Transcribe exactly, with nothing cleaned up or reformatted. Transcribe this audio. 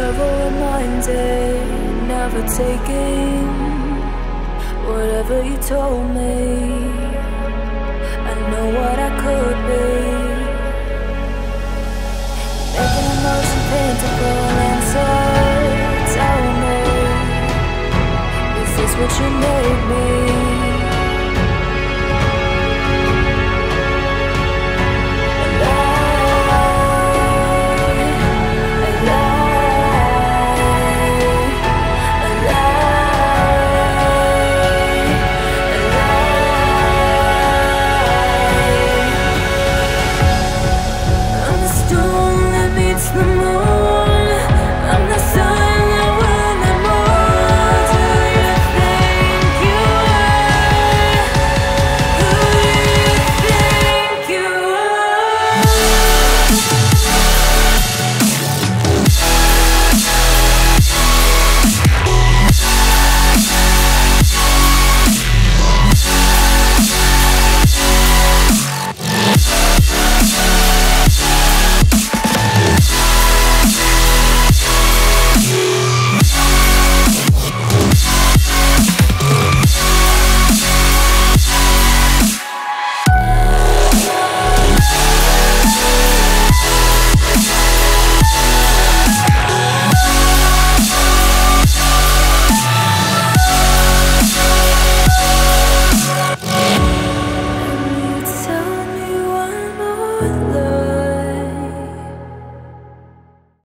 never minded, never taking whatever you told me. I know what I could be, making emotion paintable and so tell me, is this what you made?